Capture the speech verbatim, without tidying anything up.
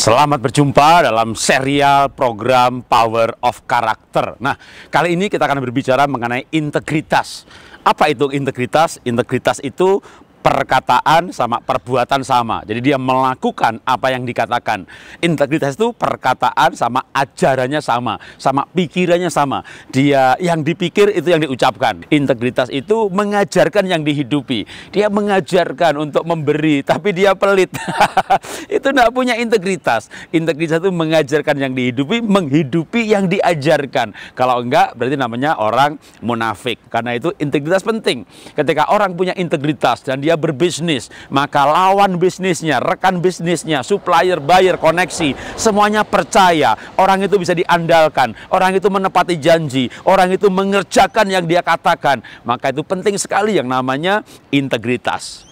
Selamat berjumpa dalam serial program Power of Character. Nah, kali ini kita akan berbicara mengenai integritas. Apa itu integritas? Integritas itu perkataan sama perbuatan sama. Jadi dia melakukan apa yang dikatakan. Integritas itu perkataan sama ajarannya sama, sama pikirannya sama. Dia yang dipikir itu yang diucapkan. Integritas itu mengajarkan yang dihidupi. Dia mengajarkan untuk memberi, tapi dia pelit. Itu tidak punya integritas. Integritas itu mengajarkan yang dihidupi, menghidupi yang diajarkan. Kalau enggak, berarti namanya orang munafik. Karena itu integritas penting. Ketika orang punya integritas dan dia berbisnis, maka lawan bisnisnya, rekan bisnisnya, supplier, buyer, koneksi, semuanya percaya. Orang itu bisa diandalkan, orang itu menepati janji, orang itu mengerjakan yang dia katakan. Maka itu penting sekali yang namanya integritas.